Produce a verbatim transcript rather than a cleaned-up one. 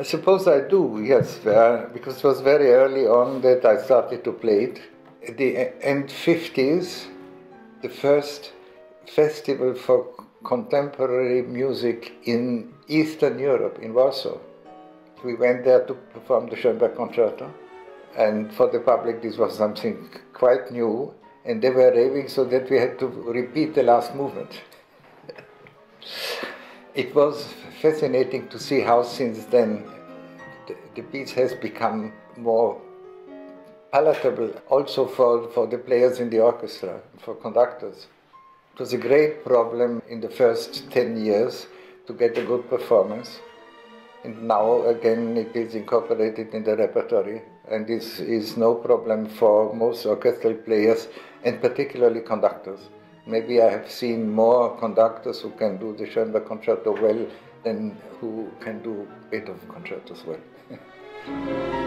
I suppose I do, yes, uh, because it was very early on that I started to play it. At the end fifties, the first festival for contemporary music in Eastern Europe, in Warsaw. We went there to perform the Schoenberg Concerto, and for the public this was something quite new, and they were raving so that we had to repeat the last movement. It was fascinating to see how since then the, the piece has become more palatable also for, for the players in the orchestra, for conductors. It was a great problem in the first ten years to get a good performance. And now again it is incorporated in the repertory, and this is no problem for most orchestral players and particularly conductors. Maybe I have seen more conductors who can do the Schoenberg Concerto well than who can do Beethoven concertos well.